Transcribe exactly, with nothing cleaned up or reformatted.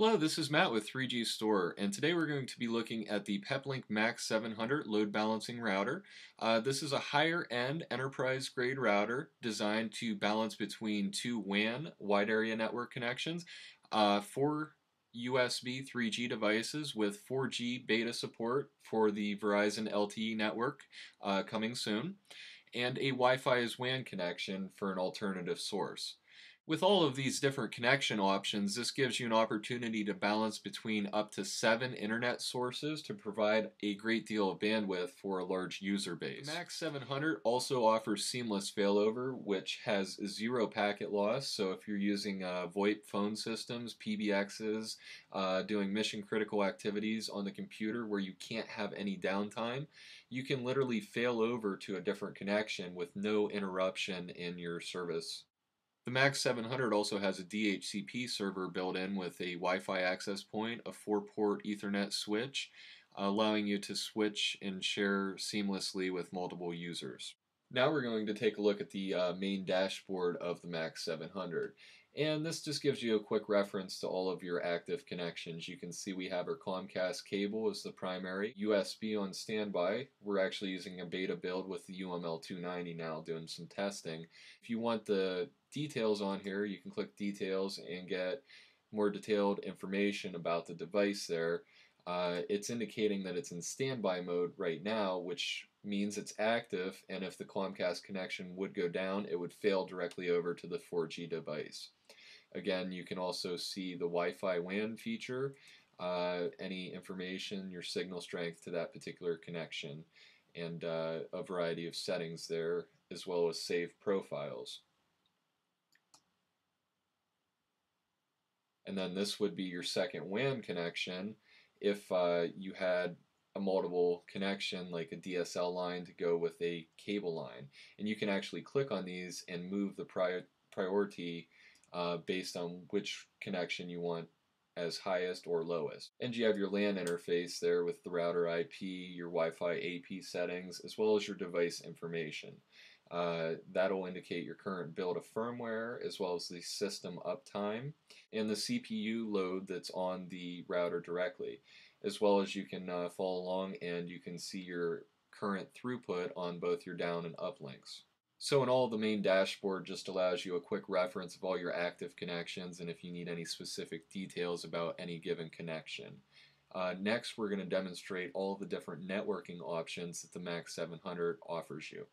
Hello, this is Matt with three G Store, and today we're going to be looking at the PepLink Max seven hundred load balancing router. Uh, this is a higher end enterprise grade router designed to balance between two W A N wide area network connections, uh, four U S B three G devices with four G beta support for the Verizon L T E network uh, coming soon, and a Wi-Fi as W A N connection for an alternative source. With all of these different connection options, this gives you an opportunity to balance between up to seven internet sources to provide a great deal of bandwidth for a large user base. The Max seven hundred also offers seamless failover, which has zero packet loss, so if you're using uh, VoIP phone systems, P B Xs, uh, doing mission critical activities on the computer where you can't have any downtime, you can literally fail over to a different connection with no interruption in your service. The Max seven hundred also has a D H C P server built in with a Wi-Fi access point, a four port Ethernet switch, allowing you to switch and share seamlessly with multiple users. Now we're going to take a look at the uh, main dashboard of the Max seven hundred. And this just gives you a quick reference to all of your active connections. You can see we have our Comcast cable as the primary, U S B on standby. We're actually using a beta build with the U M L two ninety now, doing some testing. If you want the details on here, you can click details and get more detailed information about the device there. Uh, it's indicating that it's in standby mode right now, which means it's active, and if the Comcast connection would go down, it would fail directly over to the four G device. Again, you can also see the Wi-Fi W A N feature, uh, any information, your signal strength to that particular connection, and uh, a variety of settings there, as well as save profiles. And then this would be your second W A N connection if uh, you had a multiple connection like a D S L line to go with a cable line. And you can actually click on these and move the prior priority uh, based on which connection you want as highest or lowest. And you have your LAN interface there with the router I P, your Wi-Fi A P settings, as well as your device information. Uh, that'll indicate your current build of firmware as well as the system uptime and the C P U load that's on the router directly, as well as you can uh, follow along and you can see your current throughput on both your down and up links. So in all, the main dashboard just allows you a quick reference of all your active connections and if you need any specific details about any given connection. Uh, next, we're going to demonstrate all the different networking options that the Max seven hundred offers you.